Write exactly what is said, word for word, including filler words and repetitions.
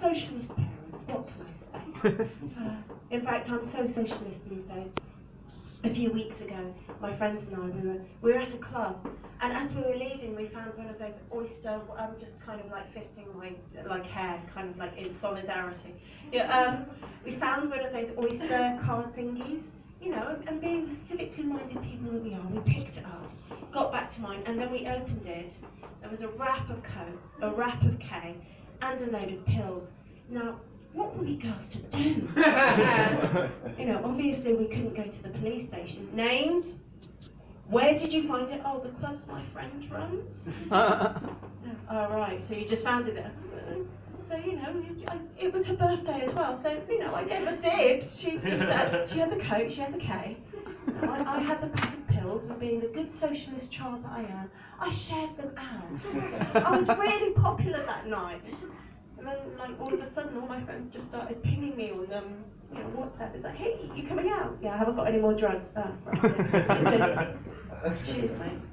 socialist parents, what can I say? uh, in fact, I'm so socialist these days. A few weeks ago, my friends and I, we were, we were at a club, and as we were leaving, we found one of those oyster, I'm just kind of like fisting my like hair, kind of like in solidarity. Yeah, um, we found one of those oyster card thingies, you know, and being the civically minded people that we are, we picked it up, got back to mine, and then we opened it. There was a wrap of Coke, a wrap of K, and a load of pills. Now, what were we girls to do? uh, you know, obviously we couldn't go to the police station. Names? Where did you find it? Oh, the club's my friend runs. All oh, right, so you just found it there. So, you know, it was her birthday as well. So, you know, I gave her dibs. She just uh, she had the Coke, she had the K. I, I had the pack of pills, and being the good socialist child that I am, I shared them out. I was really popular that night. And then, like, all of a sudden, all my friends just started pinging me on um, you know, WhatsApp. It's like, hey, you coming out? Yeah, I haven't got any more drugs. Ah, right. Cheers, mate.